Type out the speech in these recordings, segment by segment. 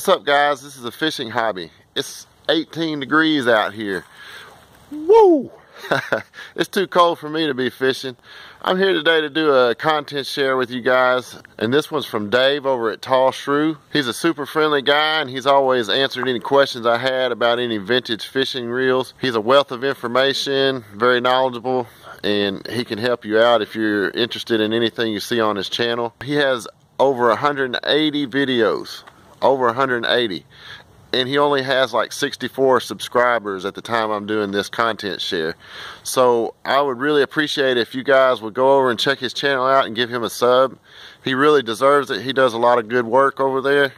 What's up, guys? This is The Fishing Hobby. It's 18 degrees out here. Woo! It's too cold for me to be fishing. I'm here today to do a content share with you guys, and this one's from Dave over at Tallshrew. He's a super friendly guy, and he's always answered any questions I had about any vintage fishing reels. He's a wealth of information, very knowledgeable, and he can help you out if you're interested in anything you see on his channel. He has over 180 videos. Over 180, and he only has like 64 subscribers at the time I'm doing this content share. So I would really appreciate if you guys would go over and check his channel out and give him a sub. He really deserves it. He does a lot of good work over there.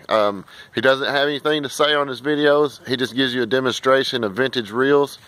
He doesn't have anything to say on his videos. He just gives you a demonstration of vintage reels,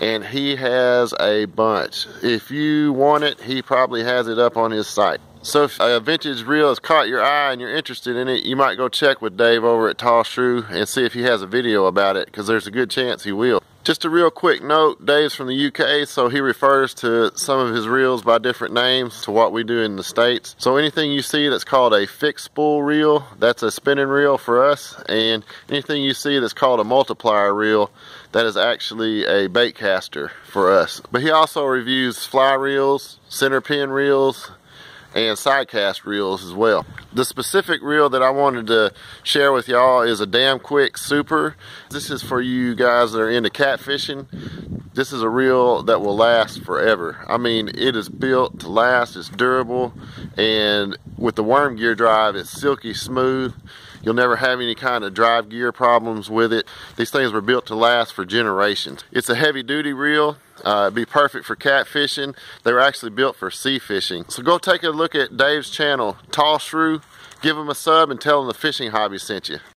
and he has a bunch. If you want it, he probably has it up on his site. So if a vintage reel has caught your eye and you're interested in it, you might go check with Dave over at Tallshrew and see if he has a video about it, because there's a good chance he will. Just a real quick note, Dave's from the UK, so he refers to some of his reels by different names to what we do in the States. So anything you see that's called a fixed spool reel, that's a spinning reel for us, and anything you see that's called a multiplier reel, that is actually a bait caster for us. But he also reviews fly reels, center pin reels, and side cast reels as well. The specific reel that I wanted to share with y'all is a D.A.M. Quick Super. This is for you guys that are into catfishing. This is a reel that will last forever. I mean, it is built to last, it's durable, and with the worm gear drive, it's silky smooth. You'll never have any kind of drive gear problems with it. These things were built to last for generations. It's a heavy duty reel. It'd be perfect for catfishing. They were actually built for sea fishing. So go take a look at Dave's channel, Tallshrew. Give him a sub and tell him The Fishing Hobby sent you.